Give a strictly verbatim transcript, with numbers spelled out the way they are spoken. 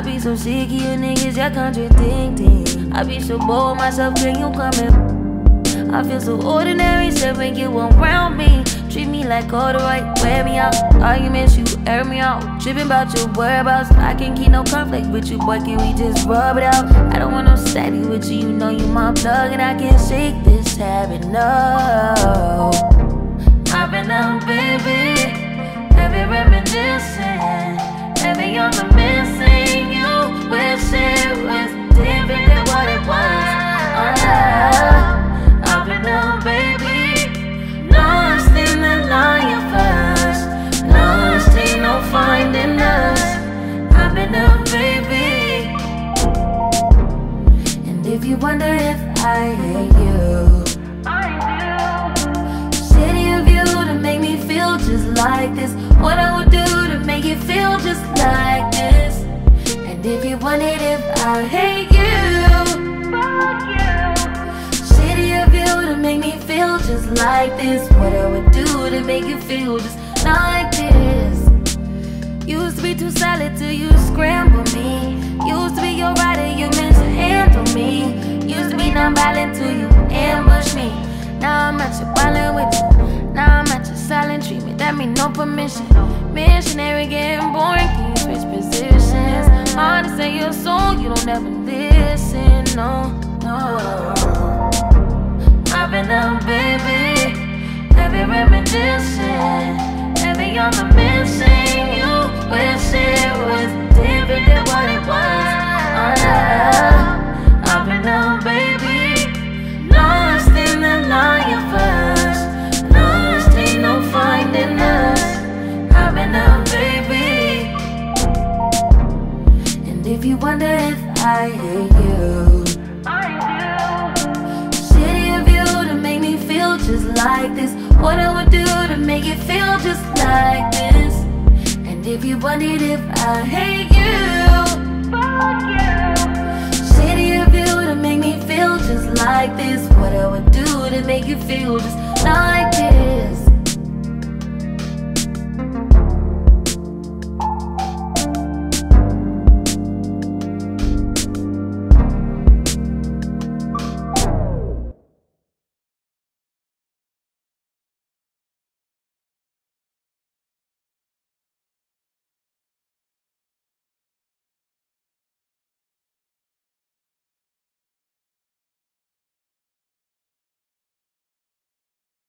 I be so sick of you niggas, y'all contradicting. I be so bold myself, can you come in? I feel so ordinary, so when you around me, treat me like all the right, wear me out. Arguments, you air me out. Tripping about your whereabouts, I can't keep no conflict with you, boy, can we just rub it out? I don't want no savvy with you, you know you my plug, and I can't shake this habit, no. I've been out, baby, heavy reminiscing, heavy on the missing. You wish it was different than what it was. Oh, I've been out, baby, lost in the lie of us, lost in no finding us. I've been out, baby. And if you wonder if I hate you, I do. Shitty of you to make me feel just like this. What I would do to make you feel just like this. And if you wanted, if I hate you, fuck you. Shitty of you to make me feel just like this. What I would do to make you feel just like this. Used to be too solid till you scramble me. Used to be your rider, you meant to handle me. Used to be non-violent till you ambush me. Now I'm at your violent with you. Now I'm at your silent treatment, that mean no permission. Missionary getting boring, can you switch positions? Hard to say your soul, you don't ever listen, no, no. I've been out, baby, heavy reminiscing, heavy on the missing. You wish it was different than what it was. Oh, I've been out, baby, lost in the lie of us. Finding us, I've been out, baby. And if you wonder if I hate you, I do. Shitty of you to make me feel just like this. What I would do to make you feel just like this. And if you wondered if I hate you, fuck you. Shitty of you to make me feel just like this. What I would do to make you feel just like this.